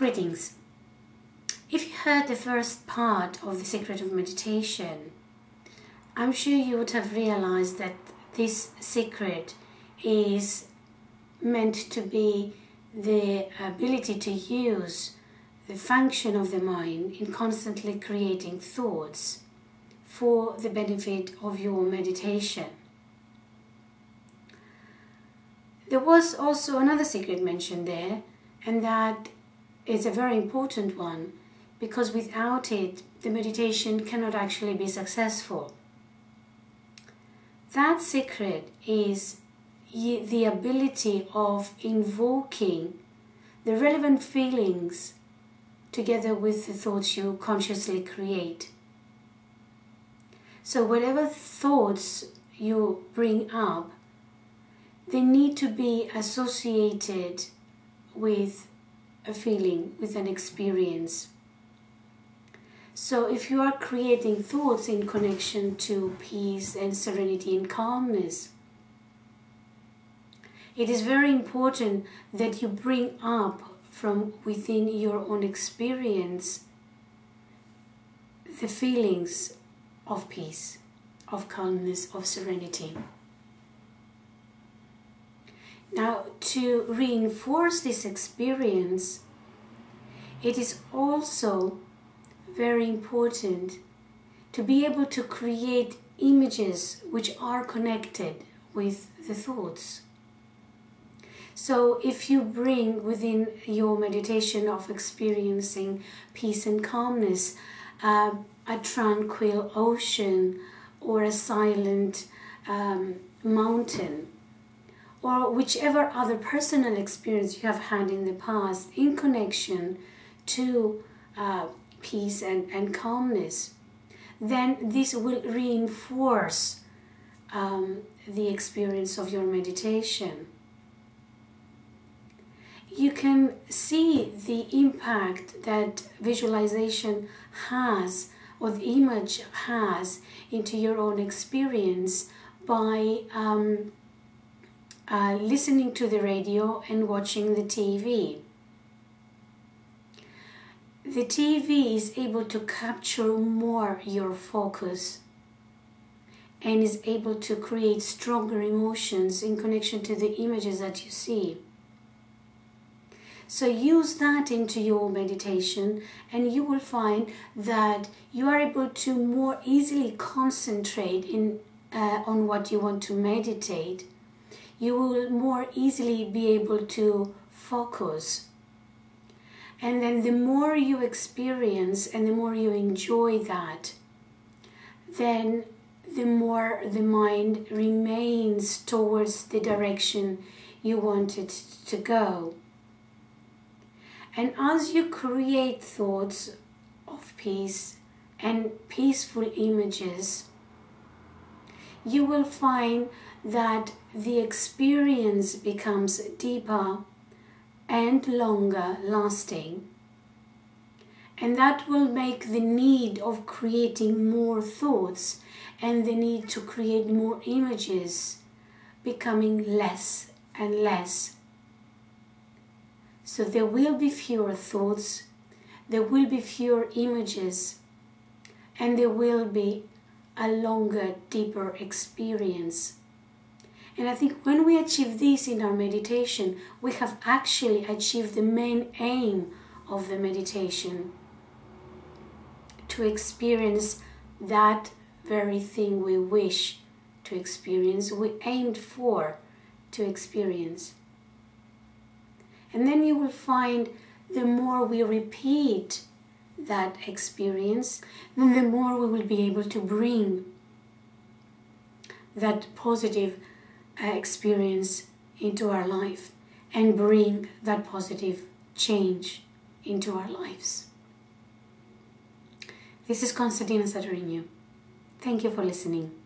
Greetings. If you heard the first part of the Secret of Meditation, I'm sure you would have realized that this secret is meant to be the ability to use the function of the mind in constantly creating thoughts for the benefit of your meditation. There was also another secret mentioned there, and that is a very important one, because without it, the meditation cannot actually be successful. That secret is the ability of invoking the relevant feelings together with the thoughts you consciously create. So whatever thoughts you bring up, they need to be associated with a feeling, with an experience. So if you are creating thoughts in connection to peace and serenity and calmness, it is very important that you bring up from within your own experience the feelings of peace, of calmness, of serenity. Now, to reinforce this experience, it is also very important to be able to create images which are connected with the thoughts. So if you bring within your meditation of experiencing peace and calmness a tranquil ocean or a silent mountain, or whichever other personal experience you have had in the past in connection to peace and calmness, then this will reinforce the experience of your meditation. You can see the impact that visualization has, or the image has, into your own experience by listening to the radio and watching the TV. The TV is able to capture more your focus and is able to create stronger emotions in connection to the images that you see. So use that into your meditation, and you will find that you are able to more easily concentrate on what you want to meditate. You will more easily be able to focus. And then the more you experience and the more you enjoy that, then the more the mind remains towards the direction you want it to go. And as you create thoughts of peace and peaceful images, you will find that the experience becomes deeper and longer lasting, and that will make the need of creating more thoughts and the need to create more images becoming less and less. So there will be fewer thoughts, there will be fewer images, and there will be a longer, deeper experience. And I think when we achieve this in our meditation, we have actually achieved the main aim of the meditation: to experience that very thing we wish to experience, we aimed for to experience. And then you will find the more we repeat that experience, then the more we will be able to bring that positive experience into our life and bring that positive change into our lives. This is Konstadina Sadoriniou. Thank you for listening.